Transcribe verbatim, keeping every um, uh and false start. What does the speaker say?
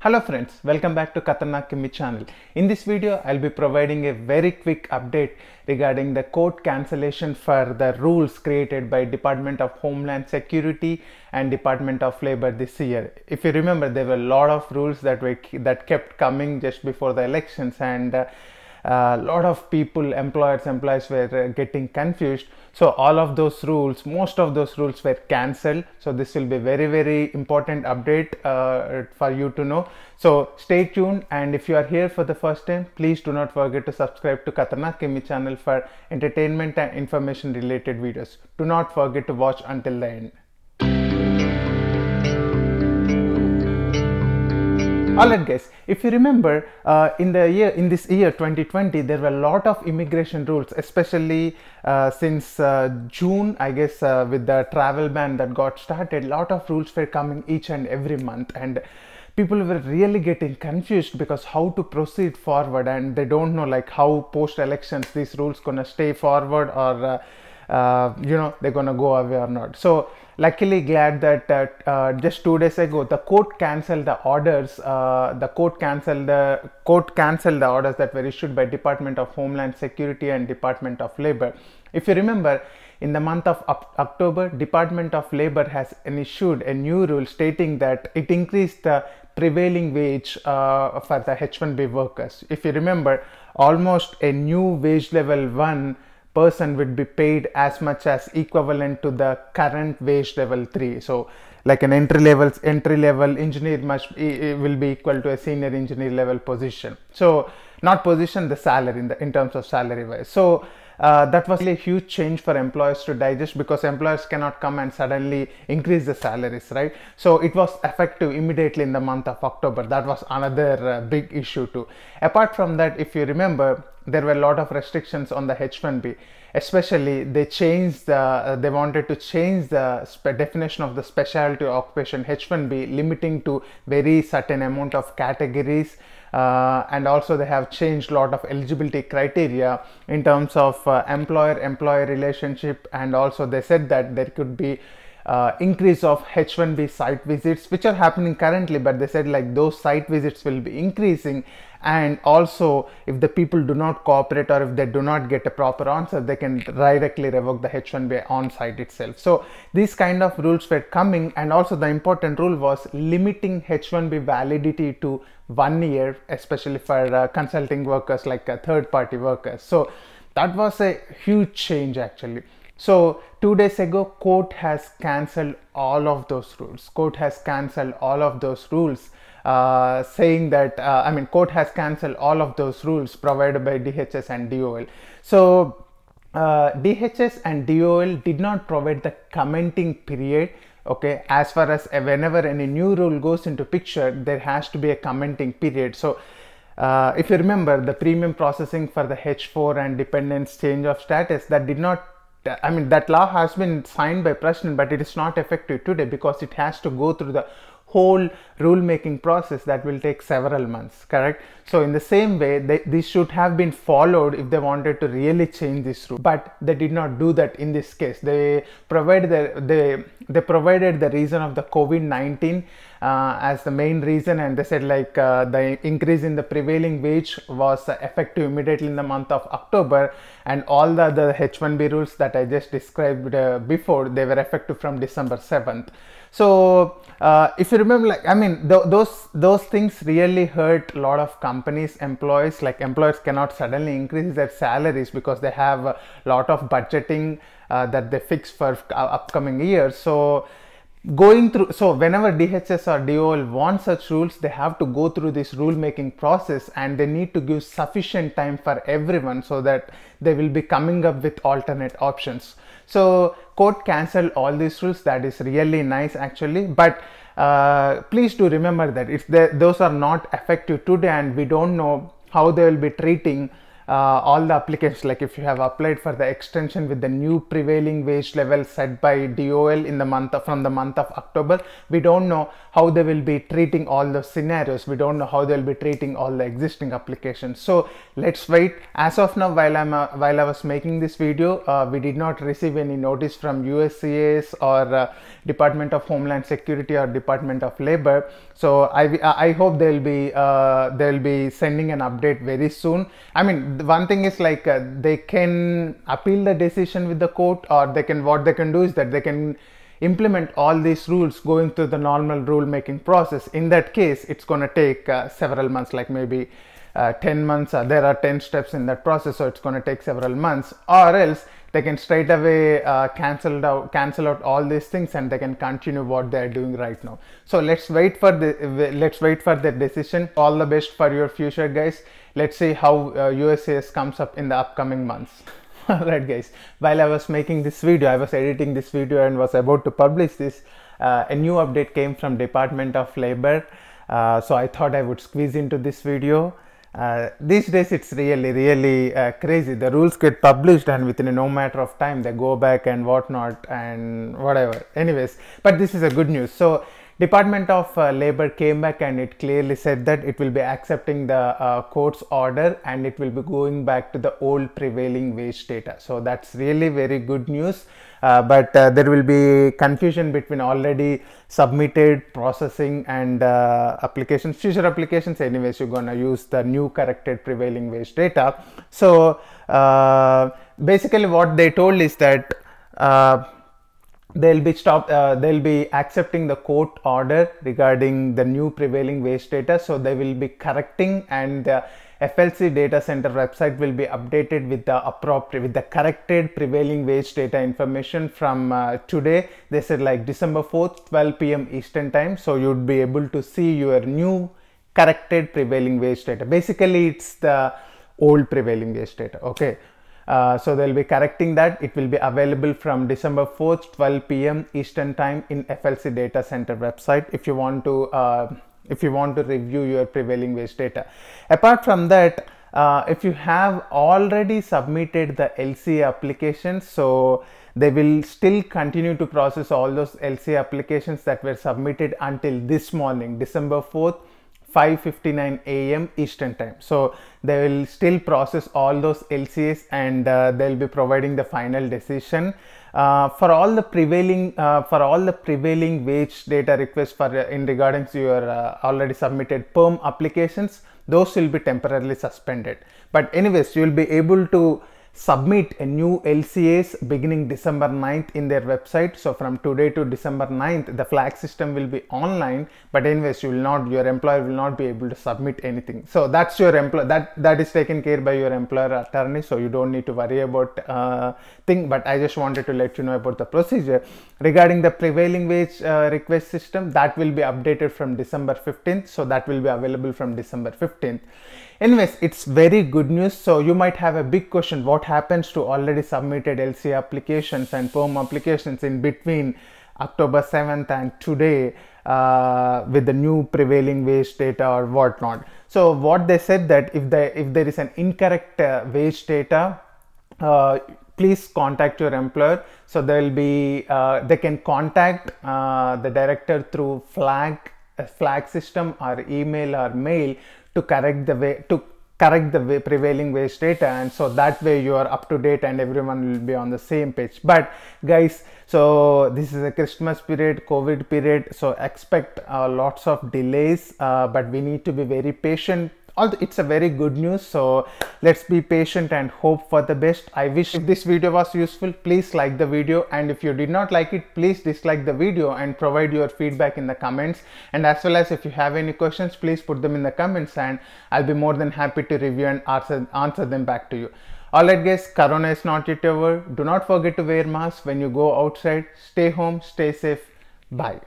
Hello friends, welcome back to Khatarnak Kimmi channel. In this video, I'll be providing a very quick update regarding the court cancellation for the rules created by Department of Homeland Security and Department of Labor this year. If you remember, there were a lot of rules that were that kept coming just before the elections, and uh, a uh, lot of people, employers, employees were uh, getting confused. So all of those rules, most of those rules were cancelled. So this will be very, very important update uh, for you to know. So stay tuned, and if you are here for the first time, please do not forget to subscribe to Khatarnak Kimmi channel for entertainment and information related videos. Do not forget to watch until the end. Alright guys, if you remember, uh, in the year in this year twenty twenty, there were a lot of immigration rules, especially uh, since uh, June, I guess, uh, with the travel ban that got started. A lot of rules were coming each and every month, and people were really getting confused because how to proceed forward, and they don't know like how post elections these rules gonna stay forward, or uh, Uh, you know, they're gonna go away or not. So luckily glad that uh, uh, just two days ago the court cancelled the orders uh, the court cancelled the court cancelled the orders that were issued by Department of Homeland Security and Department of Labor. If you remember, in the month of October, Department of Labor has issued a new rule stating that it increased the prevailing wage uh, for the H one B workers. If you remember, almost a new wage level one person would be paid as much as equivalent to the current wage level three. So like an entry level entry level engineer must be, will be equal to a senior engineer level position. So not position, the salary in the in terms of salary wise. So uh, that was a huge change for employers to digest, because employers cannot come and suddenly increase the salaries, right? So it was effective immediately in the month of October. That was another uh, big issue too. Apart from that, if you remember, there were a lot of restrictions on the H one B, especially they changed the, uh, they wanted to change the definition of the specialty occupation H one B, limiting to very certain amount of categories, uh, and also they have changed a lot of eligibility criteria in terms of uh, employer-employer relationship, and also they said that there could be Uh, increase of H one B site visits, which are happening currently, but they said like those site visits will be increasing, and also if the people do not cooperate or if they do not get a proper answer, they can directly revoke the H one B on site itself. So these kind of rules were coming, and also the important rule was limiting H one B validity to one year, especially for uh, consulting workers like uh, third party workers. So that was a huge change actually. So two days ago, court has cancelled all of those rules. Court has cancelled all of those rules, uh, saying that uh, I mean, court has cancelled all of those rules provided by D H S and D O L. So uh, D H S and D O L did not provide the commenting period. Okay, as far as whenever any new rule goes into picture, there has to be a commenting period. So Uh, if you remember, the premium processing for the H four and dependents change of status, that did not, I mean, that law has been signed by President, but it is not effective today because it has to go through the whole rulemaking process that will take several months, correct? So in the same way, they, this should have been followed if they wanted to really change this rule, but they did not do that in this case. They provided the, they, they provided the reason of the COVID nineteen Uh, as the main reason, and they said like uh, the increase in the prevailing wage was uh, effective immediately in the month of October, and all the other H one B rules that I just described uh, before, they were effective from December seventh. So uh, if you remember, like I mean, th those those things really hurt a lot of companies, employees. Like employers cannot suddenly increase their salaries because they have a lot of budgeting uh, that they fix for upcoming years. So going through, so whenever D H S or D O L want such rules, they have to go through this rulemaking process, and they need to give sufficient time for everyone so that they will be coming up with alternate options. So court cancelled all these rules. That is really nice actually, but uh, please do remember that if they, those are not effective today, and we don't know how they will be treating Uh, all the applicants. Like if you have applied for the extension with the new prevailing wage level set by D O L in the month of, from the month of October, we don't know how they will be treating all the scenarios. We don't know how they'll be treating all the existing applications. So let's wait. As of now, while I'm uh, while I was making this video, uh, we did not receive any notice from U S C I S or uh, Department of Homeland Security or Department of Labor. So I I hope they'll be uh, they'll be sending an update very soon. I mean, one thing is like uh, they can appeal the decision with the court, or they can what they can do is that they can implement all these rules going through the normal rule making process. In that case, it's going to take uh, several months, like maybe uh, ten months, or there are ten steps in that process, so it's going to take several months. Or else they can straight away uh, cancel out cancel out all these things, and they can continue what they are doing right now. So let's wait for the let's wait for the decision. All the best for your future, guys. Let's see how uh, U S C I S comes up in the upcoming months. Alright guys, while I was making this video, I was editing this video and was about to publish this, uh, a new update came from Department of Labor, uh, so I thought I would squeeze into this video. Uh, these days it's really really uh, crazy. The rules get published and within a no matter of time they go back and whatnot and whatever. Anyways, but this is a good news. So Department of uh, Labor came back and it clearly said that it will be accepting the uh, court's order and it will be going back to the old prevailing wage data. So that's really very good news, uh, but uh, there will be confusion between already submitted, processing and uh, applications, future applications. Anyways, you're gonna use the new corrected prevailing wage data. So uh, basically what they told is that uh, They'll be stop. Uh, they'll be accepting the court order regarding the new prevailing wage data. So they will be correcting, and the F L C data center website will be updated with the appropriate, with the corrected prevailing wage data information from uh, today. They said like December fourth, twelve P M Eastern time. So you'd be able to see your new corrected prevailing wage data. Basically, it's the old prevailing wage data. Okay. Uh, so they'll be correcting that. It will be available from December fourth, twelve P M Eastern time in F L C data center website if you want to uh, if you want to review your prevailing wage data. Apart from that, uh, if you have already submitted the L C A applications, so they will still continue to process all those L C A applications that were submitted until this morning, December fourth, five fifty-nine A M Eastern time. So they will still process all those L C As, and uh, they'll be providing the final decision uh, for all the prevailing uh, for all the prevailing wage data requests for uh, in regarding to your uh, already submitted PERM applications. Those will be temporarily suspended, but anyways, you will be able to submit a new L C As beginning December ninth in their website. So from today to December ninth, the flag system will be online, but anyways, you will not, your employer will not be able to submit anything. So that's your employer, that that is taken care by your employer attorney, so you don't need to worry about uh, thing. But I just wanted to let you know about the procedure regarding the prevailing wage uh, request system. That will be updated from December fifteenth, so that will be available from December fifteenth. Anyways, it's very good news. So you might have a big question: what happens to already submitted L C A applications and PERM applications in between October seventh and today uh, with the new prevailing wage data or whatnot? So what they said, that if they if there is an incorrect uh, wage data, uh, please contact your employer. So there will be uh, they can contact uh, the director through flag uh, flag system or email or mail to correct the way to correct the way prevailing wage data, and so that way you are up to date and everyone will be on the same page. But guys, so this is a Christmas period, COVID period, so expect uh, lots of delays, uh, but we need to be very patient. Although it's a very good news, so let's be patient and hope for the best. I wish if this video was useful, please like the video, and if you did not like it, please dislike the video and provide your feedback in the comments. And as well as if you have any questions, please put them in the comments and I'll be more than happy to review and answer, answer them back to you. Alright guys, Corona is not yet over. Do not forget to wear masks when you go outside. Stay home, stay safe. Bye.